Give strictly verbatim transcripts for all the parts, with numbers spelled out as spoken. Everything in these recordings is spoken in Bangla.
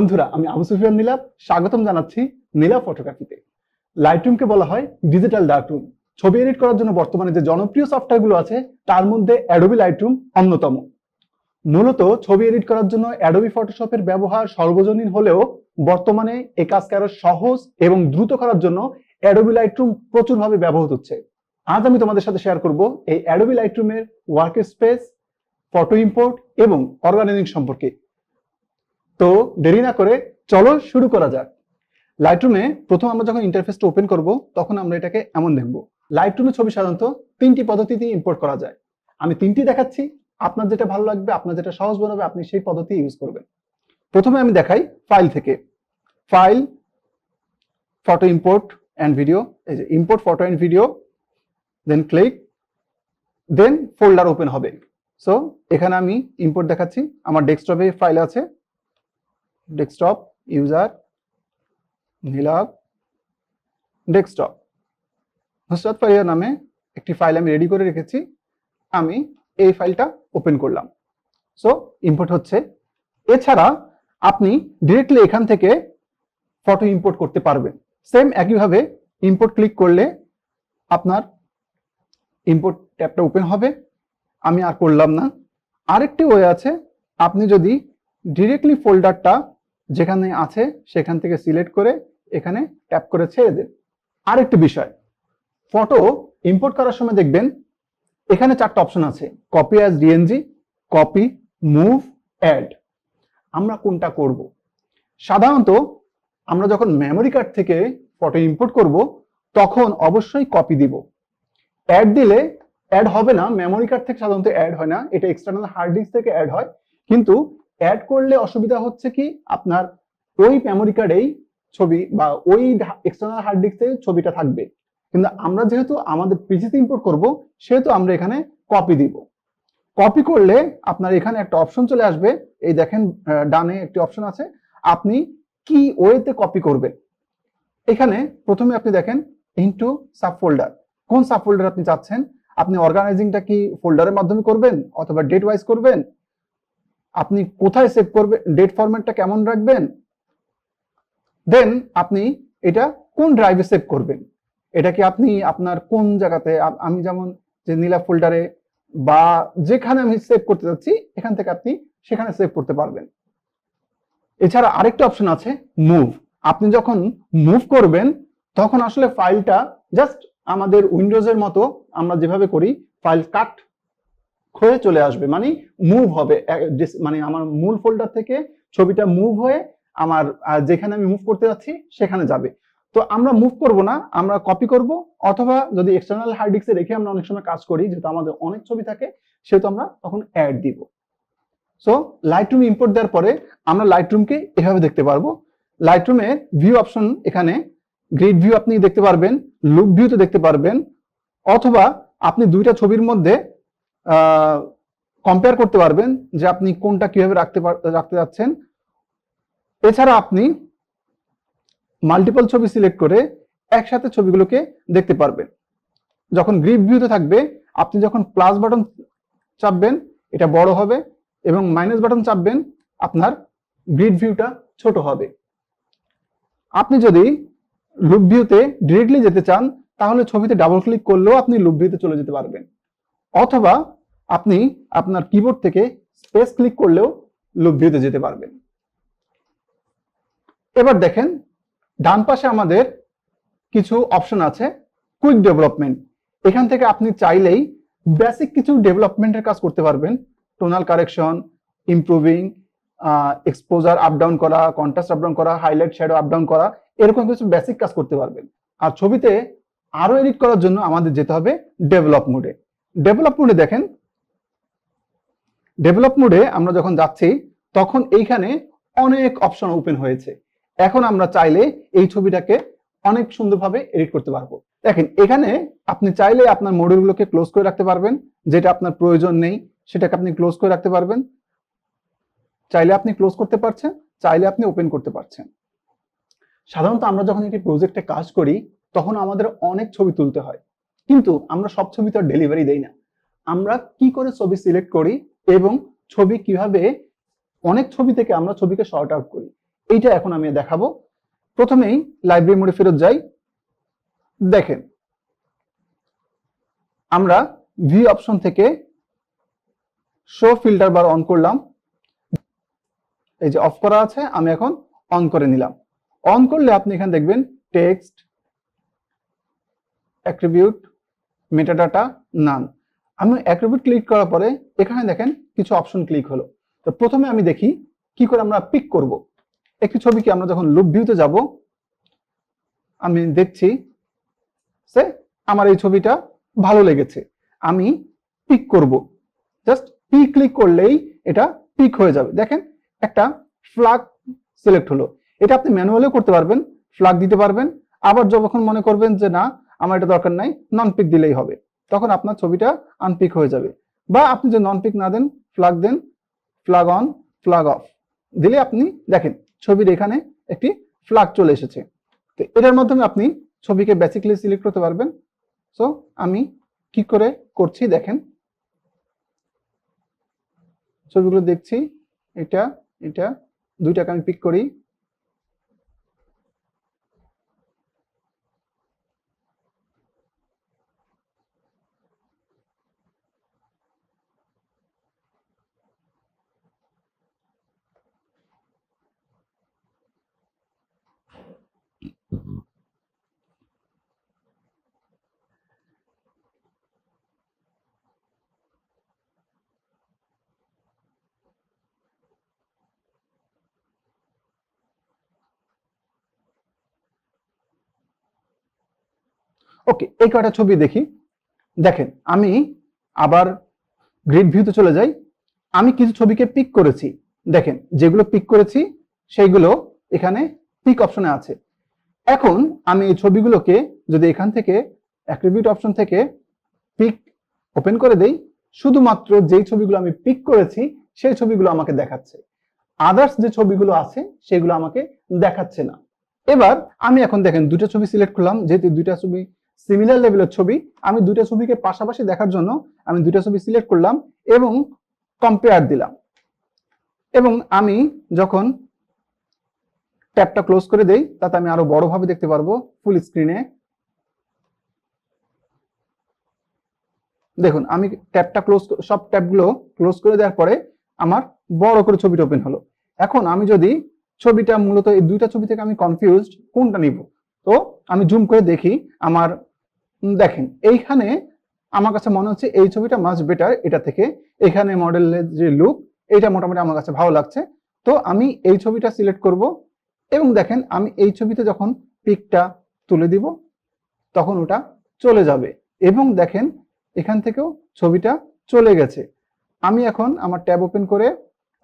বন্ধুরা আমি আবু সুফিয়ান নীলাভ স্বাগতম জানাচ্ছি নীলাভ ফটোগ্রাফিতে। লাইটরুমকে বলা হয় ডিজিটাল ডার্করুম। ছবি এডিট করার জন্য বর্তমানে যে জনপ্রিয় সফটওয়্যারগুলো আছে তার মধ্যে অ্যাডোবি লাইটরুম অন্যতম। মূলত ছবি এডিট করার জন্য অ্যাডোবি ফটোশপের ব্যবহার সর্বজনীন হলেও বর্তমানে এই কাজকে আরো সহজ এবং দ্রুত করার জন্য অ্যাডোবি লাইটরুম প্রচুরভাবে ব্যবহৃত হচ্ছে। আজ আমি তোমাদের সাথে শেয়ার করব এই অ্যাডোবি লাইটরুমের ওয়ার্ক স্পেস, ফটো ইম্পোর্ট এবং অর্গানাইজিং সম্পর্কে। তো দেরি না করে চলো শুরু করা যাক। লাইটরুমে প্রথম আমরা যখন ইন্টারফেসটা ওপেন করব তখন আমরা এটাকে এমন দেখব। লাইটরুমে ছবি সাধারণত তিনটি পদ্ধতিতে ইম্পোর্ট করা যায়। আমি তিনটি দেখাচ্ছি, আপনার যেটা ভালো লাগবে, আপনার যেটা সহজ মনে হবে আপনি সেই পদ্ধতি ইউজ করবেন। প্রথমে আমি দেখাই ফাইল থেকে। File, photo import and video, এই যে import photo and video, then click, then folder open হবে। সো এখানে আমি ইম্পোর্ট দেখাচ্ছি, আমার ডেস্কটপে ফাইল আছে, desktop user Nilabh desktop Nusrat Faria নামে একটি ফাইল আমি রেডি করে রেখেছি। আমি এই ফাইলটা ওপেন করলাম, সো ইম্পোর্ট হচ্ছে। এছাড়া আপনি ডিরেক্টলি এখান থেকে ফটো ইম্পোর্ট করতে পারবেন। সেম একইভাবে ইম্পোর্ট ক্লিক করলে আপনার ইম্পোর্ট ট্যাবটা ওপেন হবে। আমি আর করলাম না। আরেকটি ওয়ে আছে, আপনি যদি ডিরেক্টলি ফোল্ডারটা যেখানে আছে সেখান থেকে সিলেক্ট করে এখানে ট্যাপ করে ছেড়ে দেন। আরেকটি বিষয়, ফটো ইম্পোর্ট করার সময় দেখবেন এখানে চারটা অপশন আছে, copy as DNG, copy, move, add. আমরা কোনটা করব? সাধারণত আমরা যখন মেমোরি কার্ড থেকে ফটো ইম্পোর্ট করব তখন অবশ্যই কপি দিব। অ্যাড দিলে অ্যাড হবে না, মেমোরি কার্ড থেকে সাধারণত অ্যাড হয় না, এটা এক্সটার্নাল হার্ড ডিস্ক থেকে অ্যাড হয়। কিন্তু অ্যাড করলে অসুবিধা হচ্ছে কি, আপনার ওই মেমোরি কার্ডেই ছবি বা ওই এক্সটার্নাল হার্ড ডিস্কে ছবিটা থাকবে। কিন্তু আমরা যেহেতু আমাদের পিসিতে ইম্পোর্ট করব সেহেতু আমরা এখানে কপি দিব। কপি করলে আপনার এখানে একটা অপশন চলে আসবে, এই দেখেন ডানে একটি অপশন আছে, আপনি কি ওয়েতে কপি করবেন। এখানে প্রথমে আপনি দেখেন ইনটু সাব ফোল্ডার, কোন সাব ফোল্ডার আপনি চাচ্ছেন। আপনি অর্গানাইজিংটা কি ফোল্ডারের মাধ্যমে করবেন অথবা ডেট ওয়াইজ করবেন, আপনি কোথায় সেভ করবেন, ডেট ফরম্যাটটা কেমন রাখবেন, দেন আপনি এটা কোন ড্রাইভে সেভ করবেন, এটা কি আপনি আপনার কোন জায়গাতে, আমি যেমন যে নীলা ফোল্ডারে বা যেখানে আমি সেভ করতে যাচ্ছি এখান থেকে আপনি সেখানে সেভ করতে পারবেন। এছাড়া আরেকটা অপশন আছে মুভ। আপনি যখন মুভ করবেন তখন আসলে ফাইলটা জাস্ট আমাদের উইন্ডোজের মতো আমরা যেভাবে করি ফাইল কাট হয়ে চলে আসবে, মানে মুভ হবে, মানে আমার মূল ফোল্ডার থেকে ছবিটা মুভ হয়ে আমার যেখানে আমি মুভ করতে যাচ্ছি সেখানে যাবে। তো আমরা মুভ করব না, আমরা কপি করব, অথবা যদি এক্সটার্নাল হার্ড ডিস্কে রেখে আমরা অনেক সময় কাজ করি, যেহেতু আমাদের অনেক ছবি থাকে সেহেতু আমরা তখন অ্যাড দিব। সো লাইটরুম ইম্পোর্ট দেওয়ার পরে আমরা লাইটরুমকে এভাবে দেখতে পারবো। লাইটরুমের ভিউ অপশন এখানে গ্রিড ভিউ আপনি দেখতে পারবেন, লুপ ভিউতে দেখতে পারবেন, অথবা আপনি দুইটা ছবির মধ্যে কম্পেয়ার করতে পারবেন যে আপনি কোনটা কিভাবে রাখতে রাখতে যাচ্ছেন। এছাড়া আপনি মাল্টিপল ছবি সিলেক্ট করে একসাথে ছবিগুলোকে দেখতে পারবেন। যখন গ্রিড ভিউতে থাকবে আপনি যখন প্লাস বাটন চাপবেন এটা বড় হবে এবং মাইনাস বাটন চাপবেন আপনার গ্রিড ভিউটা ছোট হবে। আপনি যদি লুপ ভিউতে ডিরেক্টলি যেতে চান তাহলে ছবিতে ডাবল ক্লিক করলেও আপনি লুপ ভিউতে চলে যেতে পারবেন, অথবা আপনি আপনার কিবোর্ড থেকে স্পেস ক্লিক করলেও লুপ ভিউতে যেতে পারবেন। এবার দেখেন ডান পাশে আমাদের কিছু অপশন আছে, কুইক ডেভেলপমেন্ট। এখান থেকে আপনি চাইলেই বেসিক কিছু ডেভেলপমেন্টের কাজ করতে পারবেন, tonal correction, improving, exposure up down করা, কন্ট্রাস্ট আপ ডাউন করা, হাইলাইট শ্যাডো আপ ডাউন করা, এরকম কিছু বেসিক কাজ করতে পারবেন। আর ছবিতে আরো এডিট করার জন্য আমাদের যেতে হবে ডেভেলপ মোডে। ডেভেলপ মোডে দেখেন, ডেভেলপ মোডে আমরা যখন যাচ্ছি তখন এইখানে অনেক অপশন ওপেন হয়েছে। এখন আমরা চাইলে এই ছবিটাকে অনেক সুন্দরভাবে এডিট করতে পারবো। দেখেন এখানে আপনি চাইলে আপনার মডিউলগুলোকে ক্লোজ করে রাখতে পারবেন, যেটা আপনার প্রয়োজন নেই সেটাকে আপনি ক্লোজ করে রাখতে পারবেন। চাইলে আপনি ক্লোজ করতে পারছেন, চাইলে আপনি ওপেন করতে পারছেন। সাধারণত আমরা যখন একটি প্রজেক্টে কাজ করি তখন আমাদের অনেক ছবি তুলতে হয়, কিন্তু আমরা সব ছবি তো ডেলিভারি দেই না। আমরা কি করে ছবি সিলেক্ট করি এবং ছবি কিভাবে, অনেক ছবি থেকে আমরা ছবিকে শর্ট আউট করি, এইটা এখন আমি দেখাবো। প্রথমেই লাইব্রেরি মোডে ফেরত যাই। দেখেন আমরা ভিউ অপশন থেকে শো ফিল্টার বার অন করলাম, এই যে অফ করা আছে আমি এখন অন করে নিলাম। অন করলে আপনি এখানে দেখবেন টেক্সট, অ্যাট্রিবিউট, মেটাডাটা, নাম। আমি অ্যাট্রিবিউট ক্লিক করার পরে এখানে দেখেন কিছু অপশন ক্লিক হলো। তো প্রথমে আমি দেখি কি করে আমরা পিক করব একটি ছবিকে। আমরা যখন লুপ ভিউতে যাব আমি দেখছি সে আমার এই ছবিটা ভালো লেগেছে, আমি পিক করব। জাস্ট পিক ক্লিক করলেই এটা পিক হয়ে যাবে। দেখেন একটা ফ্ল্যাগ সিলেক্ট হলো, এটা আপনি ম্যানুয়ালিও করতে পারবেন, ফ্ল্যাগ দিতে পারবেন। আবার যখন মনে করবেন যে না আমার এটা দরকার নাই, নন পিক দিলেই হবে, তখন আপনার ছবিটা আনপিক হয়ে যাবে। বা আপনি যে নন পিক না দেন, ফ্ল্যাগ দেন, ফ্ল্যাগ অন, ফ্ল্যাগ অফ দিলে আপনি দেখেন ছবির এখানে একটি ফ্ল্যাগ চলে এসেছে। তো এটার মাধ্যমে আপনি ছবিকে বেসিক্যালি সিলেক্ট করতে পারবেন। সো আমি কি করে করছি দেখেন, ছবিগুলো দেখছি, এটা এটা দুইটাকে আমি পিক করি, ওকে। এই কয়টা ছবি দেখি। দেখেন আমি আবার গ্রিড ভিউতে চলে যাই। আমি কিছু ছবিকে পিক করেছি, দেখেন যেগুলো পিক করেছি সেইগুলো এখানে পিক অপশনে আছে। এখন আমি এই ছবিগুলোকে যদি এখান থেকে অ্যাট্রিবিউট অপশন থেকে পিক ওপেন করে দেই, শুধুমাত্র যেই ছবিগুলো আমি পিক করেছি সেই ছবিগুলো আমাকে দেখাচ্ছে, আদার্স যে ছবিগুলো আছে সেগুলো আমাকে দেখাচ্ছে না। এবার আমি এখন দেখেন দুটো ছবি সিলেক্ট করলাম, যেহেতু দুইটা ছবি সিমিলার লেভেলের ছবি, আমি দুইটা ছবিকে পাশাপাশি দেখার জন্য আমি দুইটা ছবি সিলেক্ট করলাম এবং কম্পেয়ার দিলাম। এবং আমি যখন ট্যাবটা ক্লোজ করে দেই তাতে আমি আরো বড়ভাবে দেখতে পারবো ফুল স্ক্রিনে। দেখুন আমি ট্যাবটা ক্লোজ, সব ট্যাবগুলো ক্লোজ করে দেওয়ার পরে আমার বড় করে ছবিটা ওপেন হলো। এখন আমি যদি ছবিটা মূলত এই দুইটা ছবি থেকে আমি কনফিউজড কোনটা নিব, তো আমি জুম করে দেখি। আমার দেখেন এইখানে আমার কাছে মনে হচ্ছে এই ছবিটা মাচ বেটার এটা থেকে, এখানে মডেলের যে লুক এটা মোটামুটি আমার কাছে ভালো লাগছে, তো আমি এই ছবিটা সিলেক্ট করব। এবং দেখেন আমি এই ছবিতে যখন পিকটা তুলে দিব তখন ওটা চলে যাবে, এবং দেখেন এখান থেকেও ছবিটা চলে গেছে। আমি এখন আমার ট্যাব ওপেন করে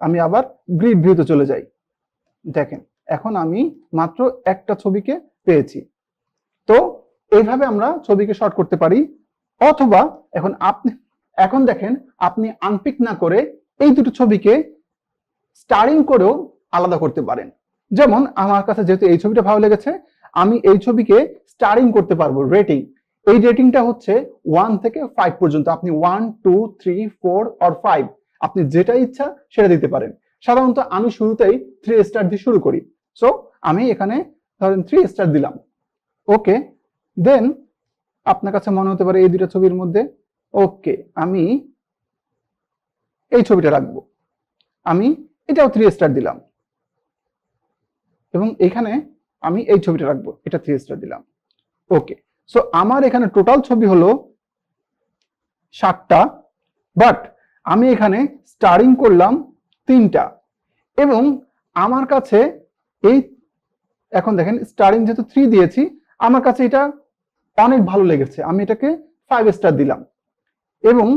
আমি আবার গ্রিড ভিউতে চলে যাই। দেখেন এখন আমি মাত্র একটা ছবিকে পেয়েছি। তো এইভাবে আমরা ছবিকে শর্ট করতে পারি। অথবা এখন আপনি এখন দেখেন আপনি আনপিক না করে এই দুটো ছবিকে স্টারিং করেও আলাদা করতে পারেন। যেমন আমার কাছে যেহেতু এই ছবিটা ভালো লেগেছে, আমি এই ছবিকে স্টারিং করতে পারবো, রেটিং। এই রেটিংটা হচ্ছে ওয়ান থেকে ফাইভ পর্যন্ত। আপনি one two three four or five আপনি যেটা ইচ্ছা সেটা দিতে পারেন। সাধারণত আমি শুরুতেই থ্রি স্টার দিয়ে শুরু করি, সো আমি এখানে ধরেন থ্রি স্টার দিলাম। ওকে, দেন আপনার কাছে মনে হতে পারে এই দুটো ছবির মধ্যে ওকে আমি এই ছবিটা রাখবো, আমি এটাও থ্রি স্টার দিলাম, এবং এখানে আমি এই ছবিটা রাখবো, এটা থ্রি স্টার দিলাম। ওকে, সো আমার এখানে টোটাল ছবি হলো সাতটা, বাট আমি এখানে স্টারিং করলাম তিনটা। এবং আমার কাছে এই এখন দেখেন স্টারিং যেহেতু থ্রি দিয়েছি, আমার কাছে এটা অনেক ভালো লেগেছে, আমি এটাকে ফাইভ স্টার দিলাম। এবং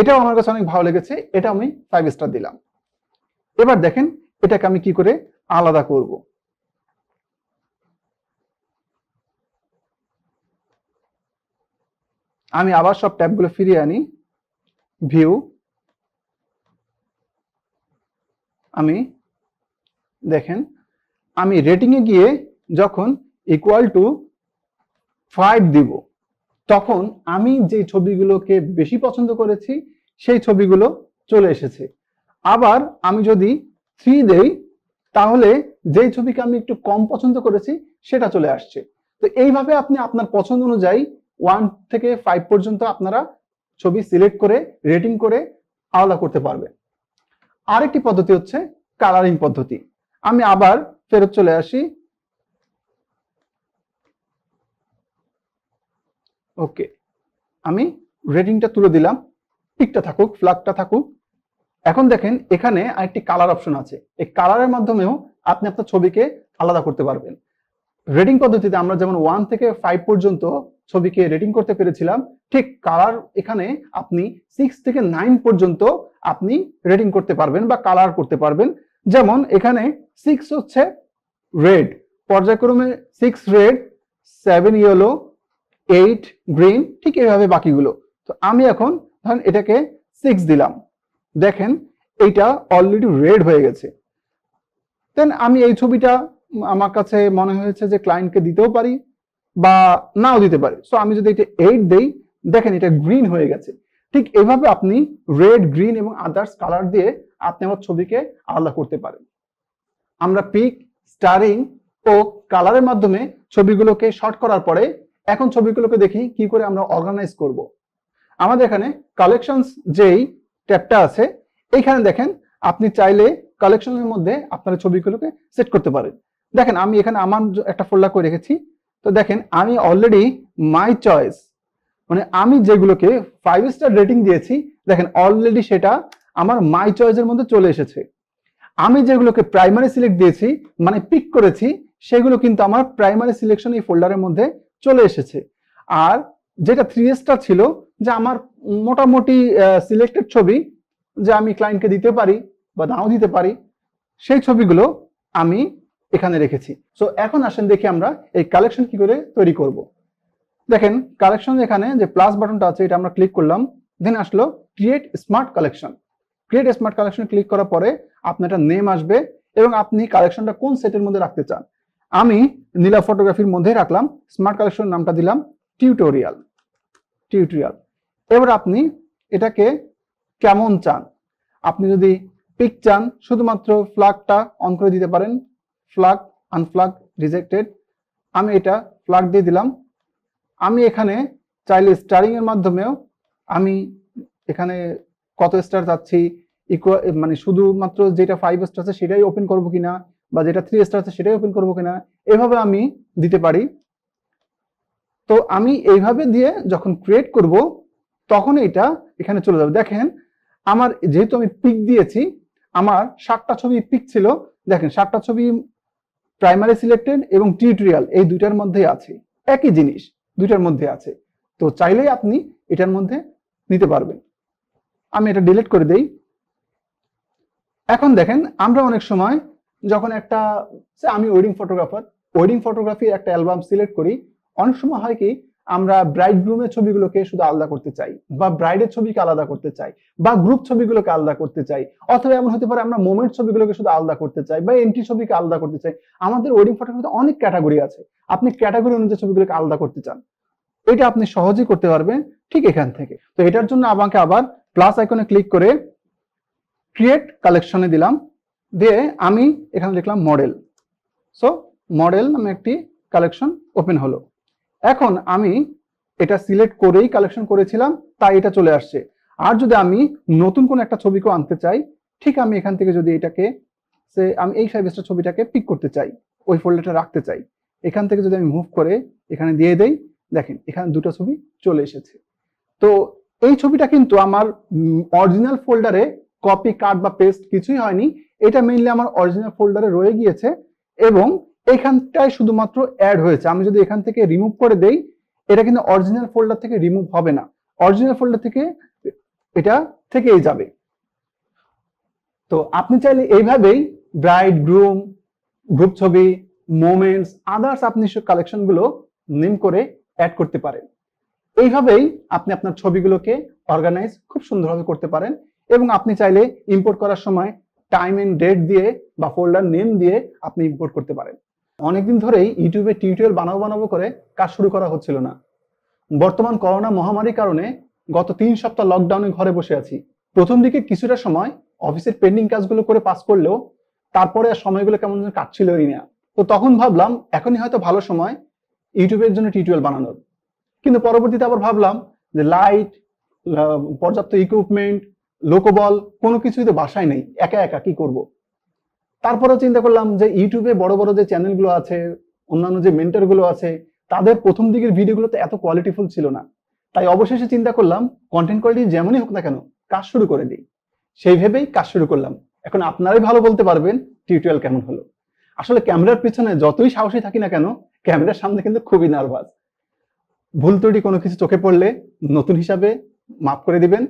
এটাও আমার কাছে অনেক ভালো লেগেছে, এটা আমি ফাইভ স্টার দিলাম। এবার দেখেন এটাকে আমি কি করে আলাদা করব। আমি আবার সব ট্যাবগুলো ফিরিয়ে আনি, ভিউ, আমি দেখেন আমি রেটিংয়ে গিয়ে যখন ইকুয়াল টু ফাইভ দিব, তখন আমি যে ছবিগুলোকে বেশি পছন্দ করেছি সেই ছবিগুলো চলে এসেছে। আবার আমি যদি থ্রি দেই তাহলে যেই ছবিকে আমি একটু কম পছন্দ করেছি সেটা চলে আসছে। তো এইভাবে আপনি আপনার পছন্দ অনুযায়ী এক থেকে পাঁচ পর্যন্ত আপনারা ছবি সিলেক্ট করে রেটিং করে আলাদা করতে পারবে। আরেকটি পদ্ধতি হচ্ছে কালারিং পদ্ধতি। আমি আবার ফেরত চলে আসি, ওকে আমি রেটিংটা তুলে দিলাম, টিকটা থাকুক ফ্ল্যাগটা থাকুক। এখন দেখেন এখানে আরেকটি কালার অপশন আছে, এই কালারের মাধ্যমেও আপনি আপনার ছবিকে আলাদা করতে পারবেন। রেটিং পদ্ধতিতে আমরা যেমন ওয়ান থেকে ফাইভ পর্যন্ত ছবিকে রেটিং করতে পেরেছিলাম, ঠিক কালার এখানে আপনি সিক্স থেকে নাইন পর্যন্ত আপনি রেটিং করতে পারবেন বা কালার করতে পারবেন। যেমন এখানে সিক্স হচ্ছে রেড, পর্যায়ক্রমে six red, seven yellow, eight green, ঠিক এইভাবে বাকিগুলো। তো আমি এখন ধরেন এটাকে সিক্স দিলাম, দেখেন এইটা অলরেডি রেড হয়ে গেছে। দেন আমি এই ছবিটা আমার কাছে মনে হয়েছে যে ক্লায়েন্টকে দিতেও পারি বা নাও দিতে পারি, সো আমি যদি এটা এইট দেই দেখেন এটা গ্রিন হয়ে গেছে। ঠিক এইভাবে আপনি রেড গ্রিন এবং আদার্স কালার দিয়ে আপনি আমার ছবিকে আলাদা করতে পারেন। আমরা পিক স্টারিং ও কালারের মাধ্যমে ছবিগুলোকে শর্ট করার পরে এখন ছবিগুলোকে দেখি কি করে আমরা অর্গানাইজ করব। আমাদের এখানে কালেকশনস যেই ট্যাবটা আছে এইখানে দেখেন আপনি চাইলে কালেকশনের মধ্যে আপনার ছবিগুলোকে সেট করতে পারেন। দেখেন আমি এখানে আমার একটা ফোল্ডার করে রেখেছি, তো দেখেন আমি অলরেডি মাই চয়েস মানে আমি যেগুলোকে ফাইভ স্টার রেটিং দিয়েছি দেখেন অলরেডি সেটা আমার মাই চয়েসের মধ্যে চলে এসেছে। আমি যেগুলোকে প্রাইমারি সিলেক্ট দিয়েছি মানে পিক করেছি সেগুলো কিন্তু আমার প্রাইমারি সিলেকশন এই ফোল্ডারের মধ্যে চলে এসেছে। আর যেটা থ্রি স্টার ছিল যে আমার মোটামুটি সিলেক্টেড ছবি যে আমি ক্লায়েন্টকে দিতে পারি বা নাও দিতে পারি সেই ছবিগুলো আমি এখানে রেখেছি। সো এখন আসেন দেখি আমরা এই কালেকশন কি করে তৈরি করব। দেখেন কালেকশন এখানে যে প্লাস বাটনটা আছে এটা আমরা ক্লিক করলাম, দেন আসলো create smart collection. Create smart collection click করার পরে আপনার একটা নেম আসবে এবং আপনি কালেকশনটা কোন সেটের মধ্যে রাখতে চান। আমি নীলা ফটোগ্রাফির মধ্যে রাখলাম, স্মার্ট কালেকশন নামটা দিলাম টিউটোরিয়াল টিউটোরিয়াল। এবার আপনি এটাকে কেমন চান, আপনি যদি পিক চান শুধুমাত্র ফ্ল্যাগটা অন করে দিতে পারেন, ফ্ল্যাগ আনফ্ল্যাগ রিজেক্টেড, আমি এটা ফ্ল্যাগ দিয়ে দিলাম। আমি এখানে চাইলে স্টারিং এর মাধ্যমেও আমি এখানে কত স্টার চাচ্ছি, ইকুয়াল মানে শুধুমাত্র যেটা ফাইভ স্টার আছে সেটাই ওপেন করবো কিনা বা যেটা থ্রি স্টার আছে সেটাই ওপেন করবো কিনা এভাবে আমি দিতে পারি। তো আমি এইভাবে দিয়ে যখন ক্রিয়েট করব তখন এটা এখানে চলে যাবে। দেখেন আমার যেহেতু আমি পিক দিয়েছি আমার সাতটা ছবি পিক ছিল, দেখেন সাতটা ছবি প্রাইমারি সিলেক্টেড এবং টিউটোরিয়াল এই দুইটার মধ্যে আছে, একই জিনিস দুইটার মধ্যে আছে। তো চাইলেই আপনি এটার মধ্যে নিতে পারবেন। আমি এটা ডিলিট করে দেই। এখন দেখেন আমরা অনেক সময় যখন একটা আমি ওয়েডিং ফটোগ্রাফার ওয়েডিং ফটোগ্রাফির একটা অ্যালবাম সিলেক্ট করি, অনেক সময় হয় কি আমরা ব্রাইড গ্রুমের ছবিগুলোকে শুধু আলাদা করতে চাই বা ব্রাইডের ছবিকে আলাদা করতে চাই বা গ্রুপ ছবিগুলোকে আলাদা করতে চাই, অথবা এমন হতে পারে আমরা মোমেন্ট ছবিগুলোকে শুধু আলাদা করতে চাই বা এন্ট্রি ছবিকে আলাদা করতে চাই। আমাদের ওয়েডিং ফটোগ্রাফিতে অনেক ক্যাটাগরি আছে, আপনি ক্যাটাগরি অনুযায়ী ছবিগুলোকে আলাদা করতে চান, এটা আপনি সহজেই করতে পারবেন ঠিক এখান থেকে। তো এটার জন্য আমাকে আবার প্লাস আইকনে ক্লিক করে ক্রিয়েট কালেকশনে দিলাম, দিয়ে আমি এখানে লিখলাম মডেল। সো মডেল নামে একটি কালেকশন ওপেন হলো। এখন আমি এটা সিলেক্ট করেই কালেকশন করেছিলাম তাই এটা চলে আসছে। আর যদি আমি নতুন কোন একটা ছবিকে আনতে চাই, ঠিক আমি এখান থেকে যদি এটাকে সে আমি এই ফাইভ স্টার ছবিটাকে পিক করতে চাই ওই ফোল্ডারটা রাখতে চাই, এখান থেকে যদি আমি মুভ করে এখানে দিয়ে দেই দেখেন এখানে দুটো ছবি চলে এসেছে। তো এই ছবিটা কিন্তু আমার অরিজিনাল ফোল্ডারে কপি কাট বা পেস্ট কিছুই হয়নি, এটা মেইনলি আমার অরিজিনাল ফোল্ডারে রয়ে গিয়েছে এবং এখানটায় শুধুমাত্র অ্যাড হয়েছে। আমি যদি এখান থেকে রিমুভ করে দেই এটা কিন্তু অরিজিনাল ফোল্ডার থেকে রিমুভ হবে না, অরিজিনাল ফোল্ডার থেকে এটা থেকেই যাবে। তো আপনি চাইলে এইভাবেই ব্রাইড গ্রুম গ্রুপ ছবি মোমেন্টস আদার্স আপনি সব কালেকশনগুলো নেম করে অ্যাড করতে পারেন। এইভাবেই আপনি আপনার ছবিগুলোকে অর্গানাইজ খুব সুন্দরভাবে করতে পারেন এবং আপনি চাইলে ইম্পোর্ট করার সময় টাইম এন্ড ডেট দিয়ে বা ফোল্ডার নেম দিয়ে আপনি ইম্পোর্ট করতে পারেন। অনেকদিন ধরেই ইউটিউবে টিউটোরিয়াল বানাবো বানাবো করে কাজ শুরু করা হচ্ছিল না। বর্তমান করোনা মহামারীর কারণে গত তিন সপ্তাহ লকডাউনে ঘরে বসে আছি। প্রথম দিকে কিছুটা সময় অফিসের পেন্ডিং কাজগুলো করে পাস করলেও তারপরে সময়গুলো কেমন যেন কাটছিলই না। তো তখন ভাবলাম এখনই হয়তো ভালো সময় ইউটিউবের জন্য টিউটোরিয়াল বানানোর, কিন্তু পরবর্তীতে আবার ভাবলাম যে লাইট, পর্যাপ্ত ইকুইপমেন্ট, লোকবল কোনো কিছুই তো বাসায় নেই, একা একা কি করব। তারপরে চিন্তা করলাম যে ইউটিউবে বড় বড় যে চ্যানেলগুলো আছে, অন্যান্য যে মেন্টরগুলো আছে, তাদের প্রথম দিকের ভিডিওগুলো তো এত কোয়ালিটিফুল ছিল না। তাই অবশেষে চিন্তা করলাম কন্টেন্ট কোয়ালিটি যেমনই হোক না কেন কাজ শুরু করে দিই, সেই ভেবেই কাজ শুরু করলাম। এখন আপনারাই ভালো বলতে পারবেন টিউটোরিয়াল কেমন হলো। আসলে ক্যামেরার পিছনে যতই সাহসী থাকি না কেন ক্যামেরার সামনে কিন্তু খুবই নার্ভাস। ভুল ত্রুটি কোনো কিছু চোখে পড়লে নতুন হিসাবে মাফ করে দিবেন।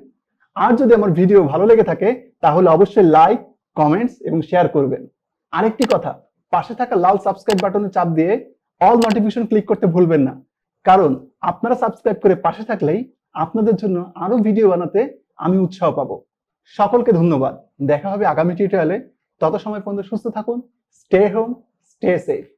আর যদি আমার ভিডিও ভালো লেগে থাকে তাহলে অবশ্যই লাইক, কমেন্টস এবং শেয়ার করবেন। আরেকটি কথা, পাশে থাকা লাল সাবস্ক্রাইব বাটনে চাপ দিয়ে অল নোটিফিকেশন ক্লিক করতে ভুলবেন না, কারণ আপনারা সাবস্ক্রাইব করে পাশে থাকলেই আপনাদের জন্য আরো ভিডিও বানাতে আমি উৎসাহ পাবো। সকলকে ধন্যবাদ, দেখা হবে আগামী টিউটোরিয়ালে। তত সময় পর্যন্ত সুস্থ থাকুন, স্টে হোম, স্টে সেফ।